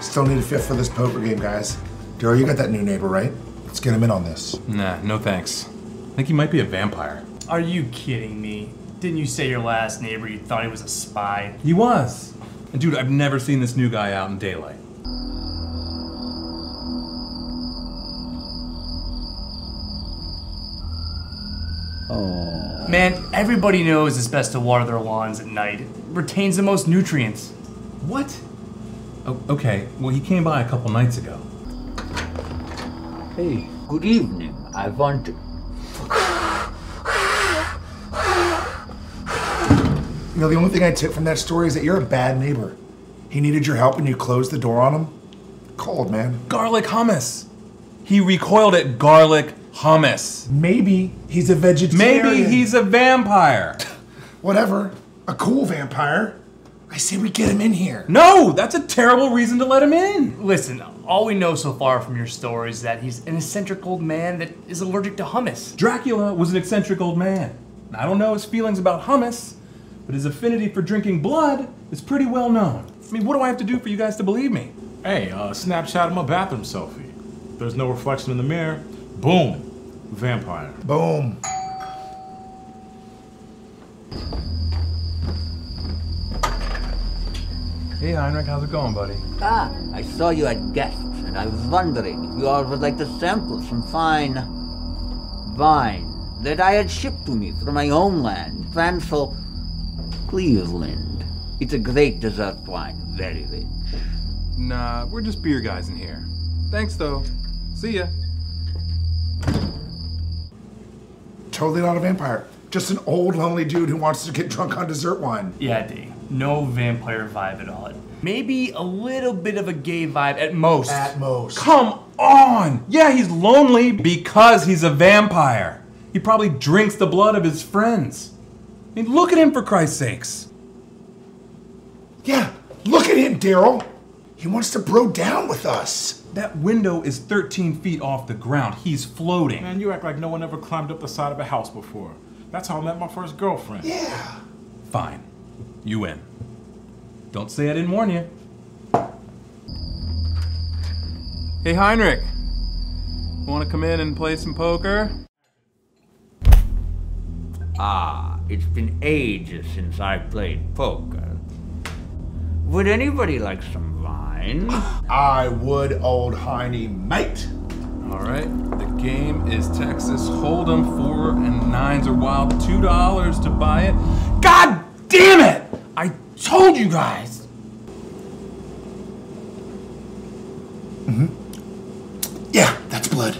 Still need a fifth for this poker game, guys. Daryl, you got that new neighbor, right? Let's get him in on this. Nah, no thanks. I think he might be a vampire. Are you kidding me? Didn't you say your last neighbor you thought he was a spy? He was. And dude, I've never seen this new guy out in daylight. Oh. Man, everybody knows it's best to water their lawns at night. It retains the most nutrients. What? Oh, okay, well, he came by a couple nights ago. Hey, good evening. I want to... You know, the only thing I took from that story is that you're a bad neighbor. He needed your help and you closed the door on him? Cold, man. Garlic hummus. He recoiled at garlic hummus. Maybe he's a vegetarian. Maybe he's a vampire. Whatever. A cool vampire. I say we get him in here. No, that's a terrible reason to let him in. Listen, all we know so far from your story is that he's an eccentric old man that is allergic to hummus. Dracula was an eccentric old man. I don't know his feelings about hummus, but his affinity for drinking blood is pretty well known. I mean, what do I have to do for you guys to believe me? Hey, snapshot of my bathroom selfie. There's no reflection in the mirror. Boom. Vampire. Boom. Hey Heinrich, how's it going, buddy? Ah, I saw you had guests, and I was wondering if you all would like to sample some fine wine that I had shipped to me from my homeland, Franceville, Cleveland. It's a great dessert wine, very rich. Nah, we're just beer guys in here. Thanks, though. See ya. Totally not a vampire. Just an old, lonely dude who wants to get drunk on dessert wine. Yeah, D. No vampire vibe at all. Maybe a little bit of a gay vibe at most. At most. Come on! Yeah, he's lonely because he's a vampire. He probably drinks the blood of his friends. I mean, look at him for Christ's sakes. Yeah, look at him, Daryl. He wants to bro down with us. That window is 13 feet off the ground. He's floating. Man, you act like no one ever climbed up the side of a house before. That's how I met my first girlfriend. Yeah. Fine. You win. Don't say I didn't warn you. Hey, Heinrich. Want to come in and play some poker? Ah, it's been ages since I played poker. Would anybody like some wine? I would, old Heiny, mate. All right, the game is Texas Hold'em. 4 and 9s are wild. $2 to buy it. God damn it! I told you guys. Mm-hmm. Yeah, that's blood.